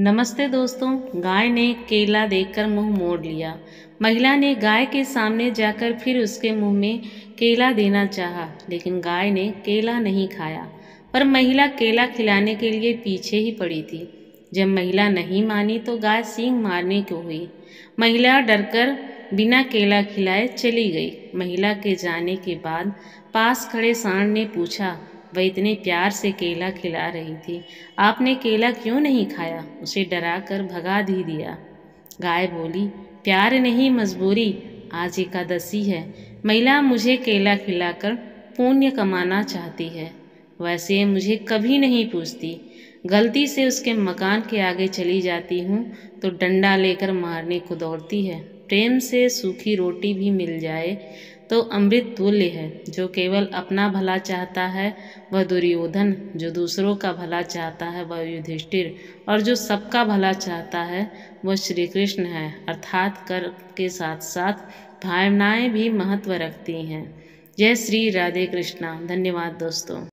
नमस्ते दोस्तों। गाय ने केला देखकर मुंह मोड़ लिया। महिला ने गाय के सामने जाकर फिर उसके मुंह में केला देना चाहा, लेकिन गाय ने केला नहीं खाया, पर महिला केला खिलाने के लिए पीछे ही पड़ी थी। जब महिला नहीं मानी तो गाय सींग मारने को हुई। महिला डरकर बिना केला खिलाए चली गई। महिला के जाने के बाद पास खड़े सांड ने पूछा, वह इतने प्यार से केला खिला रही थी, आपने केला क्यों नहीं खाया? उसे डरा कर भगा दी दिया। गाय बोली, प्यार नहीं मजबूरी, आज एकादशी है, महिला मुझे केला खिलाकर पुण्य कमाना चाहती है, वैसे मुझे कभी नहीं पूछती। गलती से उसके मकान के आगे चली जाती हूँ तो डंडा लेकर मारने को दौड़ती है। प्रेम से सूखी रोटी भी मिल जाए तो अमृत तुल्य है। जो केवल अपना भला चाहता है वह दुर्योधन, जो दूसरों का भला चाहता है वह युधिष्ठिर, और जो सबका भला चाहता है वह श्री कृष्ण है। अर्थात कर्म के साथ साथ भावनाएं भी महत्व रखती हैं। जय श्री राधे कृष्णा। धन्यवाद दोस्तों।